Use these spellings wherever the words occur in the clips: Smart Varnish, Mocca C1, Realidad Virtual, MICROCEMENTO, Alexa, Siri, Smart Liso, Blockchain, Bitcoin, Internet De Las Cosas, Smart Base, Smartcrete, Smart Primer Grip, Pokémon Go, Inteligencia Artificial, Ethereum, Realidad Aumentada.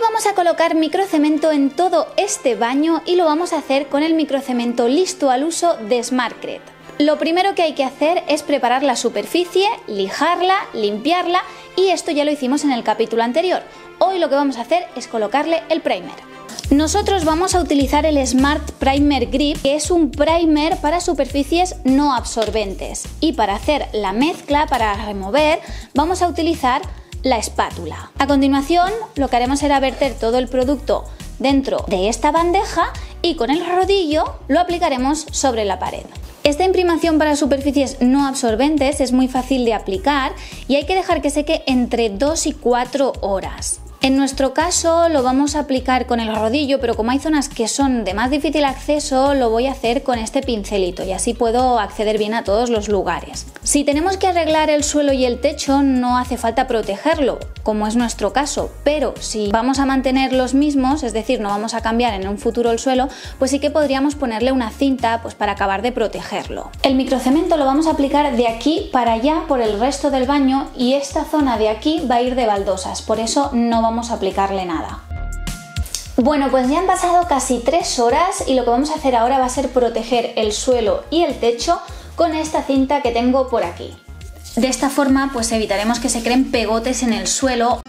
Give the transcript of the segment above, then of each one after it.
Hoy vamos a colocar microcemento en todo este baño y lo vamos a hacer con el microcemento listo al uso de Smartcrete. Lo primero que hay que hacer es preparar la superficie, lijarla, limpiarla, y esto ya lo hicimos en el capítulo anterior. Hoy lo que vamos a hacer es colocarle el primer. Nosotros vamos a utilizar el Smart Primer Grip, que es un primer para superficies no absorbentes, y para hacer la mezcla, para remover, vamos a utilizar la espátula. A continuación lo que haremos será verter todo el producto dentro de esta bandeja y con el rodillo lo aplicaremos sobre la pared. Esta imprimación para superficies no absorbentes es muy fácil de aplicar y hay que dejar que seque entre 2 y 4 horas. En nuestro caso lo vamos a aplicar con el rodillo, pero como hay zonas que son de más difícil acceso, lo voy a hacer con este pincelito y así puedo acceder bien a todos los lugares. Si tenemos que arreglar el suelo y el techo, no hace falta protegerlo, como es nuestro caso, pero si vamos a mantener los mismos, es decir, no vamos a cambiar en un futuro el suelo, pues sí que podríamos ponerle una cinta para acabar de protegerlo. El microcemento lo vamos a aplicar de aquí para allá por el resto del baño y esta zona de aquí va a ir de baldosas, por eso no vamos a aplicarle nada. Bueno, pues ya han pasado casi 3 horas y lo que vamos a hacer ahora va a ser proteger el suelo y el techo con esta cinta que tengo por aquí. De esta forma pues evitaremos que se creen pegotes en el suelo.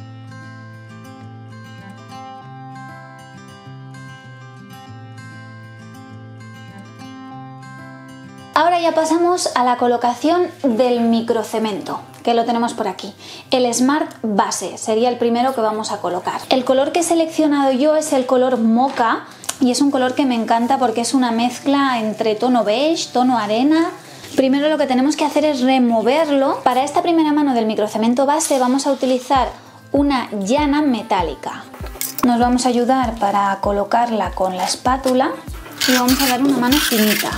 Ahora ya pasamos a la colocación del microcemento, que lo tenemos por aquí. El Smart Base sería el primero que vamos a colocar. El color que he seleccionado yo es el color Mocca y es un color que me encanta porque es una mezcla entre tono beige, tono arena. Primero lo que tenemos que hacer es removerlo. Para esta primera mano del microcemento base vamos a utilizar una llana metálica. Nos vamos a ayudar para colocarla con la espátula y vamos a dar una mano finita.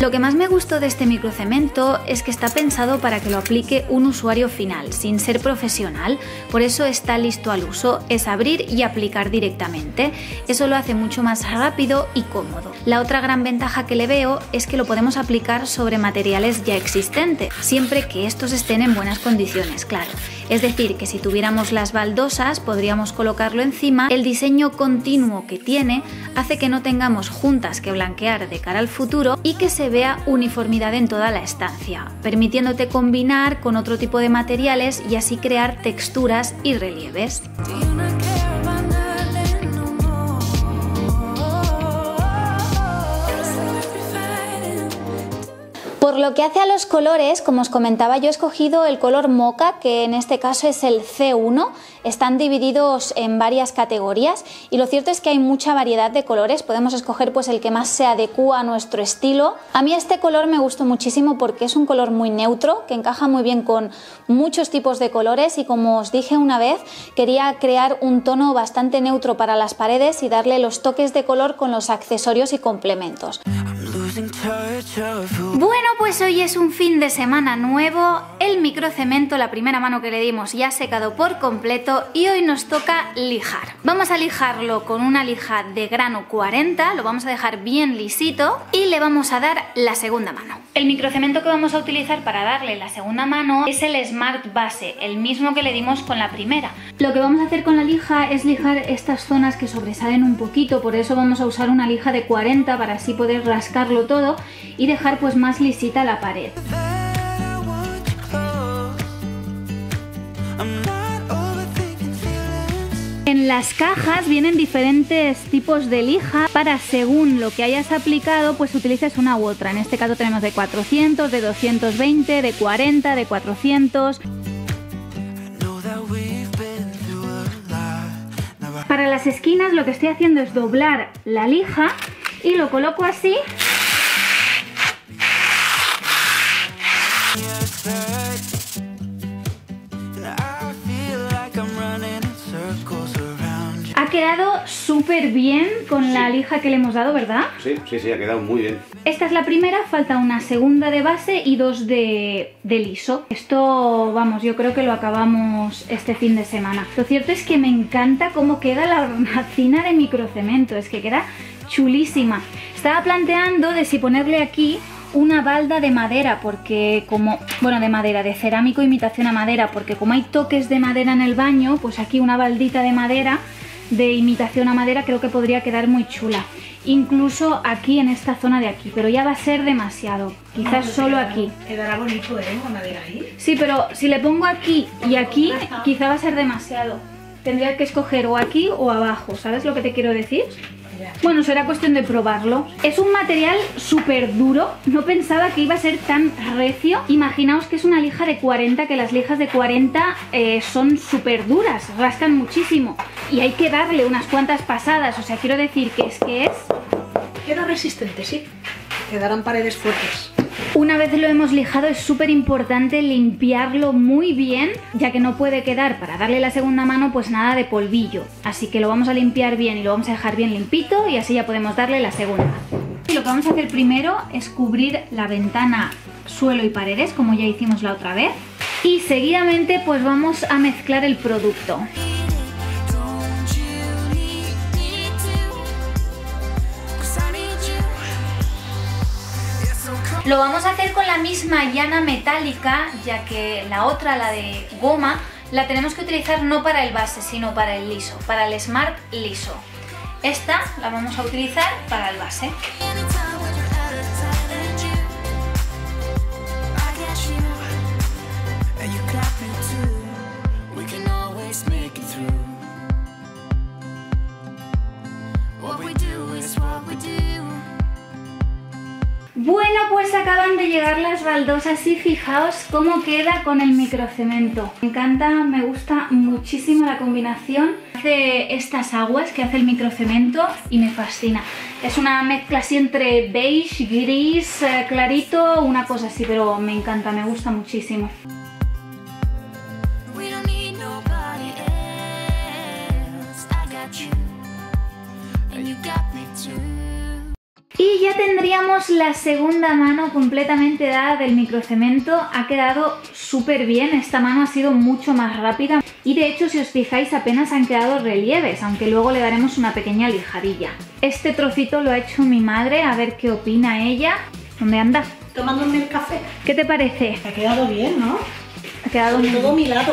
Lo que más me gustó de este microcemento es que está pensado para que lo aplique un usuario final, sin ser profesional, por eso está listo al uso, es abrir y aplicar directamente, eso lo hace mucho más rápido y cómodo. La otra gran ventaja que le veo es que lo podemos aplicar sobre materiales ya existentes, siempre que estos estén en buenas condiciones, claro. Es decir, que si tuviéramos las baldosas podríamos colocarlo encima, el diseño continuo que tiene hace que no tengamos juntas que blanquear de cara al futuro y que se vea uniformidad en toda la estancia, permitiéndote combinar con otro tipo de materiales y así crear texturas y relieves. Por lo que hace a los colores, como os comentaba, yo he escogido el color Mocca, que en este caso es el C1, están divididos en varias categorías y lo cierto es que hay mucha variedad de colores, podemos escoger pues el que más se adecúa a nuestro estilo. A mí este color me gustó muchísimo porque es un color muy neutro, que encaja muy bien con muchos tipos de colores y como os dije una vez, quería crear un tono bastante neutro para las paredes y darle los toques de color con los accesorios y complementos. Bueno, pues hoy es un fin de semana nuevo, el microcemento, la primera mano que le dimos ya ha secado por completo y hoy nos toca lijar. Vamos a lijarlo con una lija de grano 40, lo vamos a dejar bien lisito y le vamos a dar la segunda mano. El microcemento que vamos a utilizar para darle la segunda mano es el Smart Base, el mismo que le dimos con la primera. Lo que vamos a hacer con la lija es lijar estas zonas que sobresalen un poquito, por eso vamos a usar una lija de 40 para así poder rascarlo todo y dejar pues más lisita la pared. En las cajas vienen diferentes tipos de lija para según lo que hayas aplicado pues utilices una u otra. En este caso tenemos de 400, de 220, de 40, de 400. Para las esquinas lo que estoy haciendo es doblar la lija y lo coloco así. Ha quedado súper bien con la lija que le hemos dado, ¿verdad? Sí, sí, sí, ha quedado muy bien. Esta es la primera, falta una segunda de base y dos de liso. Esto, vamos, yo creo que lo acabamos este fin de semana. Lo cierto es que me encanta cómo queda la hornacina de microcemento, es que queda chulísima. Estaba planteando de si ponerle aquí una balda de madera, porque como, bueno, de madera, de cerámico imitación a madera, porque como hay toques de madera en el baño, pues aquí una baldita de madera de imitación a madera creo que podría quedar muy chula, incluso aquí en esta zona de aquí, pero ya va a ser demasiado, quizás no, solo quedará, aquí quedará bonito, con madera ahí. Sí, pero si le pongo aquí y aquí quizá va a ser demasiado, tendría que escoger o aquí o abajo, ¿sabes lo que te quiero decir? Bueno, será cuestión de probarlo. Es un material súper duro. No pensaba que iba a ser tan recio. Imaginaos que es una lija de 40, que las lijas de 40 son súper duras, rascan muchísimo. Y hay que darle unas cuantas pasadas. O sea, quiero decir que es que es... Queda resistente, sí. Quedarán paredes fuertes. Una vez lo hemos lijado es súper importante limpiarlo muy bien, ya que no puede quedar, para darle la segunda mano, pues nada de polvillo. Así que lo vamos a limpiar bien y lo vamos a dejar bien limpito y así ya podemos darle la segunda. Y lo que vamos a hacer primero es cubrir la ventana, suelo y paredes, como ya hicimos la otra vez. Y seguidamente pues vamos a mezclar el producto. Lo vamos a hacer con la misma llana metálica, ya que la otra, la de goma, la tenemos que utilizar no para el base, sino para el liso, para el Smart Liso. Esta la vamos a utilizar para el base. Bueno, pues acaban de llegar las baldosas y fijaos cómo queda con el microcemento. Me encanta, me gusta muchísimo la combinación. Hace estas aguas que hace el microcemento y me fascina. Es una mezcla así entre beige, gris, clarito, una cosa así, pero me encanta, me gusta muchísimo. Y ya tendríamos la segunda mano completamente dada del microcemento. Ha quedado súper bien, esta mano ha sido mucho más rápida y de hecho si os fijáis apenas han quedado relieves, aunque luego le daremos una pequeña lijadilla. Este trocito lo ha hecho mi madre, a ver qué opina ella. ¿Dónde andas? Tomándome el café. ¿Qué te parece? Ha quedado bien, ¿no? Ha quedado bien. Todo mi lado.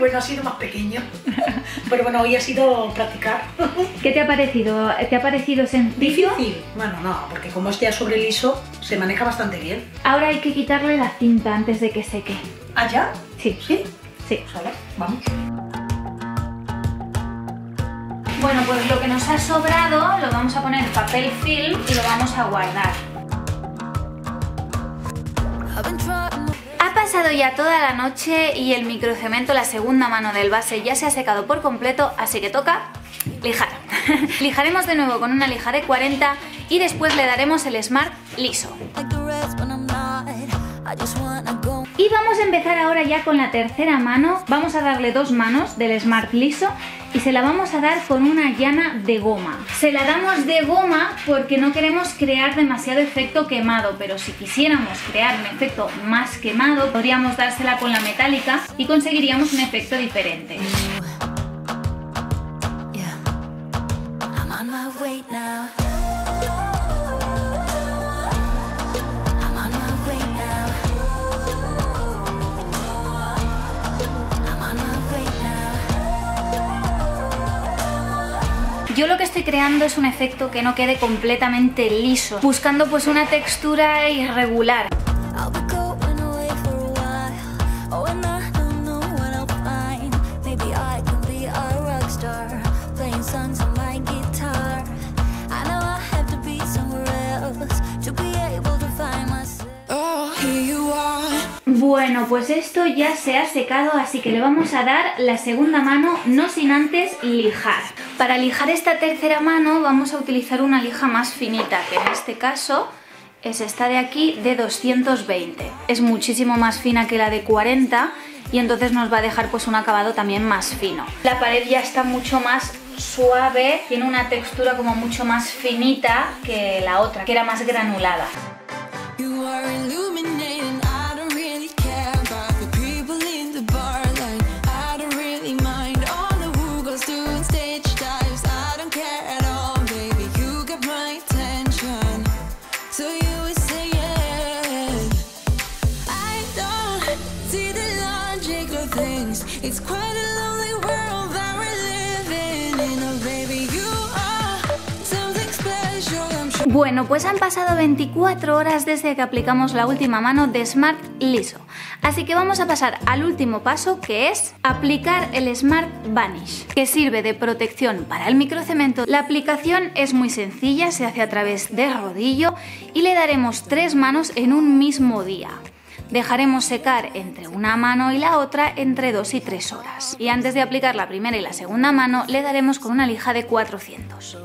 Bueno, ha sido más pequeño, pero bueno, hoy ha sido practicar. ¿Qué te ha parecido? ¿Te ha parecido sencillo? Difícil. Bueno, no, porque como es ya sobre liso, se maneja bastante bien. Ahora hay que quitarle la cinta antes de que seque. ¿Ah, ya? Sí. ¿Sí? Sí. Pues a ver, vamos. Bueno, pues lo que nos ha sobrado lo vamos a poner en papel film y lo vamos a guardar. Ha pasado ya toda la noche y el microcemento, la segunda mano del base, ya se ha secado por completo, así que toca lijar. Lijaremos de nuevo con una lija de 40 y después le daremos el Smart Liso. Y vamos a empezar ahora ya con la tercera mano. Vamos a darle dos manos del Smart Liso y se la vamos a dar con una llana de goma. Se la damos de goma porque no queremos crear demasiado efecto quemado, pero si quisiéramos crear un efecto más quemado, podríamos dársela con la metálica y conseguiríamos un efecto diferente. Yo lo que estoy creando es un efecto que no quede completamente liso, buscando pues una textura irregular. Bueno, pues esto ya se ha secado, así que le vamos a dar la segunda mano, no sin antes lijar. Para lijar esta tercera mano vamos a utilizar una lija más finita, que en este caso es esta de aquí, de 220. Es muchísimo más fina que la de 40 y entonces nos va a dejar pues un acabado también más fino. La pared ya está mucho más suave, tiene una textura como mucho más finita que la otra, que era más granulada. Bueno, pues han pasado 24 horas desde que aplicamos la última mano de Smart Liso, así que vamos a pasar al último paso, que es aplicar el Smart Varnish, que sirve de protección para el microcemento. La aplicación es muy sencilla, se hace a través del rodillo y le daremos 3 manos en un mismo día. Dejaremos secar entre una mano y la otra entre 2 y 3 horas. Y antes de aplicar la primera y la segunda mano le daremos con una lija de 400.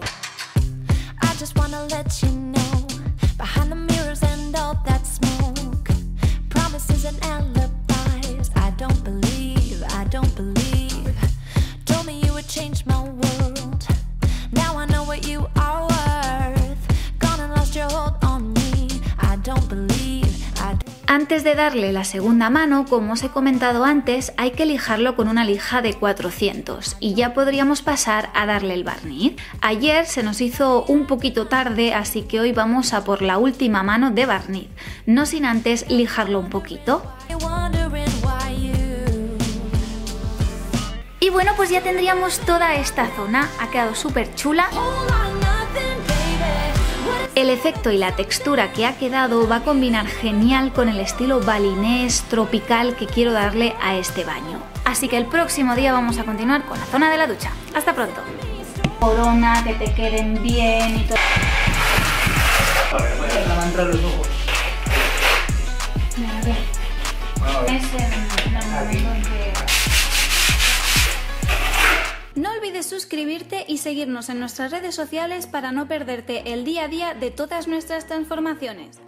Antes de darle la segunda mano, como os he comentado antes, hay que lijarlo con una lija de 400 y ya podríamos pasar a darle el barniz. Ayer se nos hizo un poquito tarde, así que hoy vamos a por la última mano de barniz, no sin antes lijarlo un poquito. Y bueno, pues ya tendríamos toda esta zona, ha quedado súper chula. El efecto y la textura que ha quedado va a combinar genial con el estilo balinés tropical que quiero darle a este baño. Así que el próximo día vamos a continuar con la zona de la ducha. ¡Hasta pronto! Corona, que te queden bien y todo. No olvides suscribirte y seguirnos en nuestras redes sociales para no perderte el día a día de todas nuestras transformaciones.